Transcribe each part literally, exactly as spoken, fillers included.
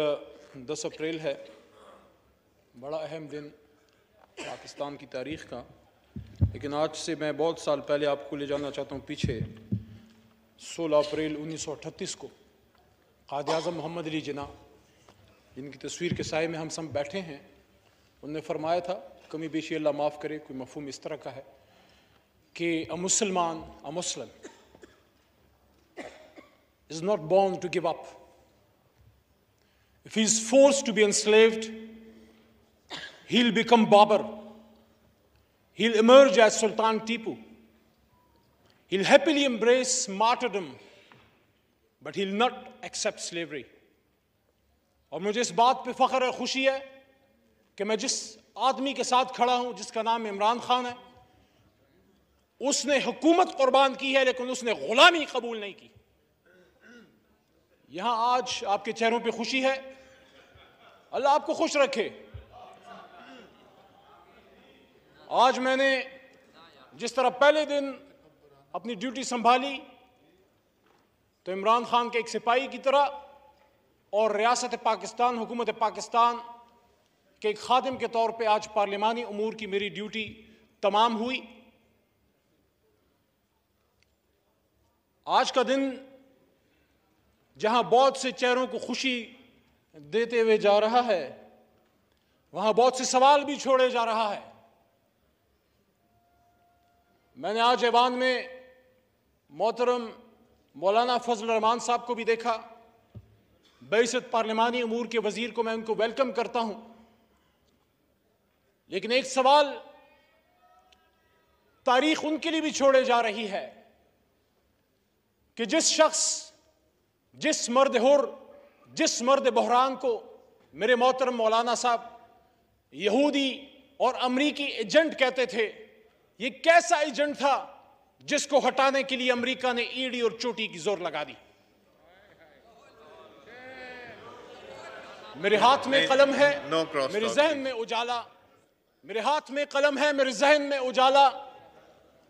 दस अप्रैल है, बड़ा अहम दिन पाकिस्तान की तारीख़ का। लेकिन आज से मैं बहुत साल पहले आपको ले जाना चाहता हूँ पीछे। सोलह अप्रैल उन्नीस सौ अड़तीस को कायद आज़म मोहम्मद अली जिन्ना, जिनकी तस्वीर के साए में हम सब बैठे हैं, उनने फरमाया था, कमी बेशी अल्लाह माफ़ करे, कोई मफहूम इस तरह का है कि अ मुसलमान अ Muslim is not born to give up. If he is forced to be enslaved, he'll become Babur. He'll emerge as Sultan Tipu. He'll happily embrace martyrdom, but he'll not accept slavery. और मुझे इस बात पे फख्र है, खुशी है कि मैं जिस आदमी के साथ खड़ा हूँ, जिसका नाम इमरान खान है, उसने हुकूमत कुर्बान की है, लेकिन उसने गुलामी कबूल नहीं की। यहाँ आज आपके चेहरों पे खुशी है, अल्लाह आपको खुश रखे। आज मैंने जिस तरह पहले दिन अपनी ड्यूटी संभाली, तो इमरान खान के एक सिपाही की तरह और रियासत पाकिस्तान, हुकूमत पाकिस्तान के एक खादिम के तौर पे आज पार्लिमानी उमूर की मेरी ड्यूटी तमाम हुई। आज का दिन जहाँ बहुत से चेहरों को खुशी देते हुए जा रहा है, वहाँ बहुत से सवाल भी छोड़े जा रहा है। मैंने आज ऐवान में मोहतरम मौलाना फजल रहमान साहब को भी देखा, बैसत पार्लिमानी अमूर के वजीर को, मैं उनको वेलकम करता हूँ। लेकिन एक सवाल तारीख उनके लिए भी छोड़े जा रही है कि जिस शख्स, जिस मर्द हुर, जिस मर्द बहरान को मेरे मोहतरम मौलाना साहब यहूदी और अमरीकी एजेंट कहते थे, ये कैसा एजेंट था जिसको हटाने के लिए अमरीका ने ईडी और चोटी की जोर लगा दी। मेरे हाथ में कलम है, मेरे जहन में उजाला, मेरे हाथ में कलम है, मेरे जहन में उजाला,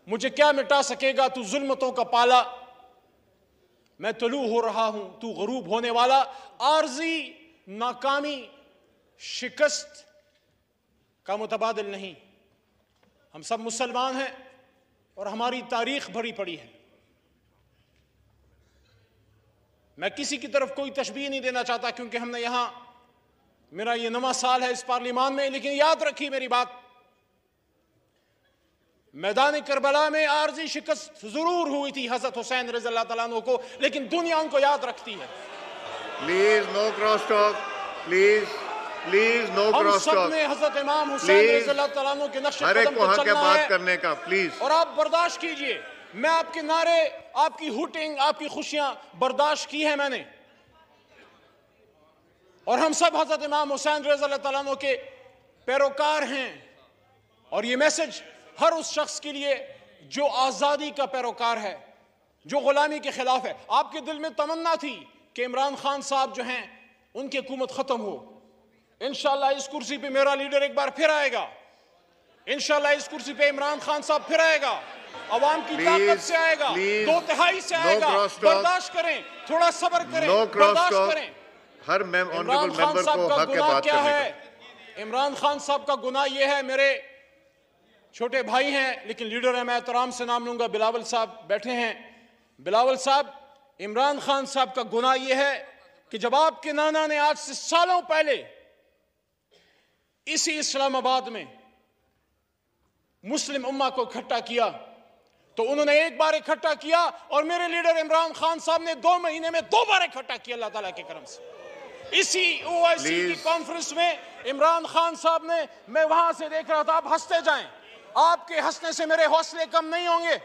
मुझे क्या मिटा सकेगा तू जुल्मतों का पाला। मैं तलू हो रहा हूं, तू गरूब होने वाला। आर्जी नाकामी शिकस्त का मुतबादल नहीं। हम सब मुसलमान हैं और हमारी तारीख भरी पड़ी है। मैं किसी की तरफ कोई तशबीह नहीं देना चाहता, क्योंकि हमने यहां, मेरा ये नवा साल है इस पार्लिमान में, लेकिन याद रखी मेरी बात, मैदान करबला में आर्जी शिकस्त जरूर हुई थी हजरत हुसैन रज़ी अल्लाह तआला अन्हु को, लेकिन दुनिया उनको याद रखती है। Please no cross talk, please please no cross talk. हम सब ने हजरत इमाम हुसैन रज़ी अल्लाह तआला अन्हु के नक्शे कदम पर चलना है, करने का प्लीज। और आप बर्दाश्त कीजिए, मैं आपके नारे, आपकी हुटिंग, आपकी खुशियां बर्दाश्त की है मैंने। और हम सब हजरत इमाम हुसैन रज़ी अल्लाह तआला अन्हु के पैरोकार हैं। और ये मैसेज हर उस शख्स के लिए जो आज़ादी का पैरोकार है, जो गुलामी के खिलाफ है। आपके दिल में तमन्ना थी कि इमरान खान साहब जो हैं उनकी हुकूमत ख़त्म हो। इंशाल्लाह इस कुर्सी पे मेरा लीडर एक बार फिर आएगा, इंशाल्लाह इस कुर्सी पे इमरान खान साहब फिर आएगा, अवाम की ताकत से आएगा, दो तिहाई से आएगा। बर्दाश्त करें, थोड़ा सब्र करें, बर्दाश्त करें। हर इमरान खान साहब का गुनाह क्या है? इमरान खान साहब का गुनाह यह है, मेरे छोटे भाई हैं लेकिन लीडर हैं, मैं एहतराम से नाम लूँगा, बिलावल साहब बैठे हैं। बिलावल साहब, इमरान खान साहब का गुनाह यह है कि जब आपके नाना ने आज से सालों पहले इसी इस्लामाबाद में मुस्लिम उम्मा को इकट्ठा किया, तो उन्होंने एक बार इकट्ठा किया और मेरे लीडर इमरान खान साहब ने दो महीने में दो बार इकट्ठा किया अल्लाह ताला के करम से। इसी ओ आई सी की कॉन्फ्रेंस में इमरान खान साहब ने, मैं वहां से देख रहा था, आप हंसते जाएं, आपके हंसने से मेरे हौसले कम नहीं होंगे।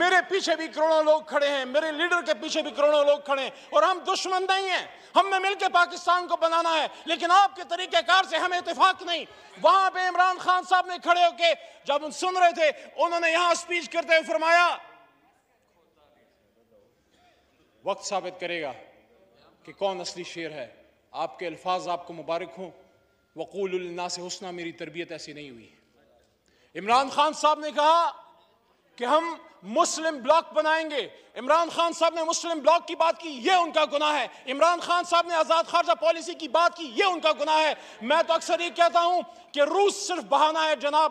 मेरे पीछे भी करोड़ों लोग खड़े हैं, मेरे लीडर के पीछे भी करोड़ों लोग खड़े हैं, और हम दुश्मन नहीं हैं। हमने मिलकर पाकिस्तान को बनाना है, लेकिन आपके तरीकेकार से हमें इत्तेफाक नहीं। वहां पे इमरान खान साहब ने खड़े होके, जब उन सुन रहे थे, उन्होंने यहां स्पीच करते हुए फरमाया, वक्त साबित करेगा कि कौन असली शेर है। आपके अल्फाज आपको मुबारक हों। वक़ूलु लिन्नास हुस्ना, मेरी तरबियत ऐसी नहीं हुई। इमरान खान साहब ने कहा कि हम मुस्लिम ब्लॉक बनाएंगे। इमरान खान साहब ने मुस्लिम ब्लॉक की बात की, ये उनका गुनाह है। इमरान खान साहब ने आज़ाद खारजा पॉलिसी की बात की, ये उनका गुनाह है। मैं तो अक्सर ये कहता हूँ कि रूस सिर्फ बहाना है। जनाब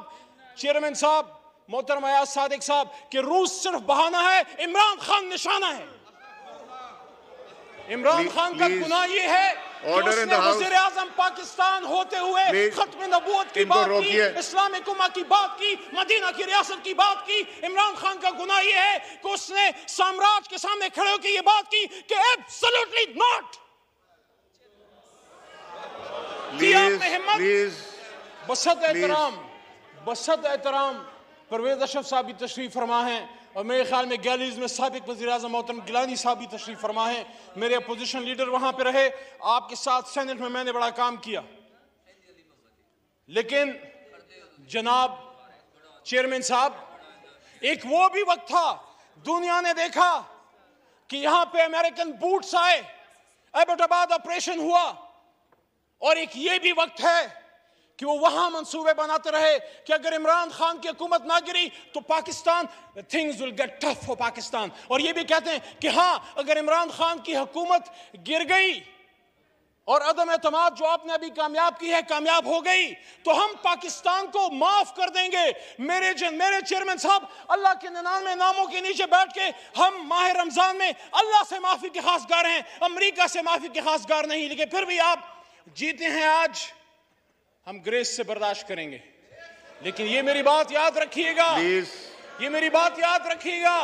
चेयरमैन साहब, मोहतरम अयाज सादिक साहब, कि रूस सिर्फ बहाना है, इमरान खान निशाना है। इमरान खान का गुनाह ये है वज़ीर आज़म पाकिस्तान होते हुए खत्म नबूवत की बात की, इस्लामिक उम्मा की बात की, मदीना की रियासत की बात की। इमरान खान का गुनाह यह है कि उसने साम्राज्य के सामने खड़े होकर यह बात की कि एब्सोल्युटली नॉट। बसत एहतराम, बसत एहतराम परवेज अशरफ साहब भी तशरीफ फरमा है और मेरे ख्याल में गैलरीज में साबिक वज़ीर आज़म मोहतरम गिलानी साहब भी तशरीफ फरमा है। मेरे अपोजिशन लीडर वहाँ पर रहे, आपके साथ सेनेट में मैंने बड़ा काम किया। लेकिन जनाब चेयरमैन साहब, एक वो भी वक्त था, दुनिया ने देखा कि यहाँ पे अमेरिकन बूट्स आए, अब्बोटाबाद ऑपरेशन हुआ, और एक ये भी वक्त है कि वो वहां मंसूबे बनाते रहे कि अगर इमरान खान की हुकूमत ना गिरी तो Pakistan, things will get tough for Pakistan. और ये भी कहते हैं कि हाँ, अगर इमरान खान की हुकूमत गिर गई और अदम एतमाद जो आपने अभी कामयाब की है कामयाब हो गई तो हम पाकिस्तान को माफ कर देंगे। मेरे जन, मेरे चेयरमैन साहब, अल्लाह के निन्यानवे नामों के नीचे बैठ के हम माह रमजान में अल्लाह से माफी के खासगार हैं, अमरीका से माफी के खासगार नहीं। लेकिन फिर भी आप जीते हैं आज, हम ग्रेस से बर्दाश्त करेंगे। लेकिन ये मेरी बात याद रखिएगा, ये मेरी बात याद रखिएगा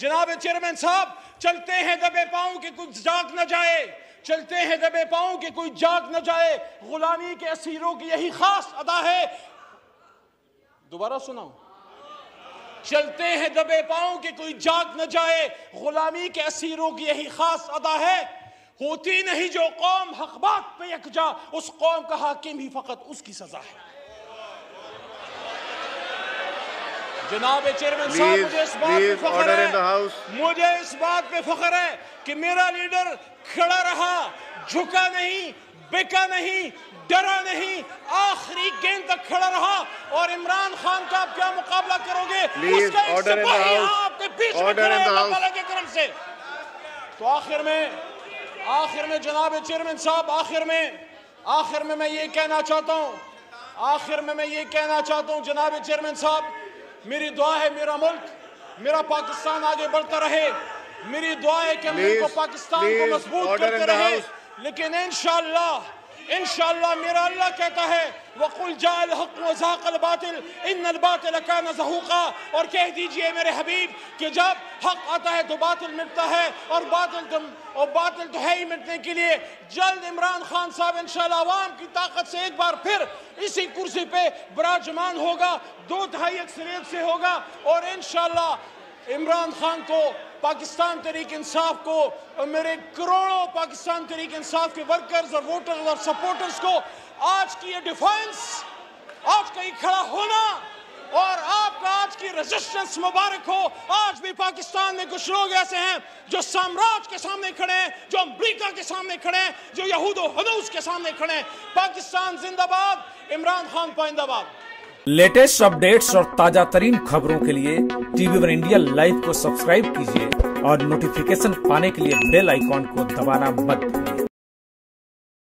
जनाब चेयरमैन साहब, चलते हैं दबे पांव के कुछ जाग न जाए, चलते हैं दबे पांव के कुछ जाग न जाए। गुलामी के असीरों की यही खास अदा है। दोबारा सुनाओ, चलते हैं दबे पांव के कोई जाग न जाए, गुलामी के असीरों की यही खास अदा है। होती नहीं जो कौम हक बात पे यकजा, उस कौम का हाकिम ही फकत उसकी सजा है। जनाब चेयरमैन साहब, मुझे इस बात पे फख्र है, मुझे इस बात पे फख्र है कि मेरा लीडर खड़ा रहा, झुका नहीं, बिका नहीं, डरा नहीं, आखिरी गेंद तक खड़ा रहा। और इमरान खान का आप क्या मुकाबला करोगे? उसका एक सिपाही आपके बीच में खड़ा है अल्लाह के करम से। तो आखिर में आखिर में जनाब चेयरमैन साहब, आखिर में आखिर में मैं ये कहना चाहता हूँ आखिर में मैं ये कहना चाहता हूँ जनाब चेयरमैन साहब, मेरी दुआ है मेरा मुल्क, मेरा पाकिस्तान आगे बढ़ता रहे। मेरी दुआ है कि हम इनको पाकिस्तान को मजबूत करते रहे। लेकिन इंशाअल्लाह इंशाअल्लाह मेरा अल्लाह कहता है वक़ुल जाअल हक़्क़ु व ज़हक़ल बातिल इन्नल बातिल कान ज़हूक़ा। और कह दीजिए मेरे हबीब कि जब हक़ आता है तो बातिल मिटता है, और बातिल तो और बातिल तो है ही मिटने के लिए। जल्द इमरान खान साहब इंशाअल्लाह आवाम की ताकत से एक बार फिर इसी कुर्सी पे बिराजमान होगा, दो तिहाई अक्सरियत से होगा। और इंशाअल्लाह इमरान खान को, पाकिस्तान तहरीक इंसाफ को और मेरे करोड़ों पाकिस्तान तहरीक इंसाफ के वर्कर्स और वोटर्स और सपोर्टर्स को आज की ये डिफेंस, आज का ये खड़ा होना और आपका आज की रेजिस्टेंस मुबारक हो। आज भी पाकिस्तान में कुछ लोग ऐसे हैं जो साम्राज्य के सामने खड़े हैं, जो अमरीका के सामने खड़े हैं, जो यहूद और हनूस के सामने खड़े हैं। पाकिस्तान जिंदाबाद, इमरान खान पाइंदाबाद। लेटेस्ट अपडेट्स और ताजा तरीन खबरों के लिए टीवी वन इंडिया लाइव को सब्सक्राइब कीजिए और नोटिफिकेशन पाने के लिए बेल आइकॉन को दबाना मत भूलिए।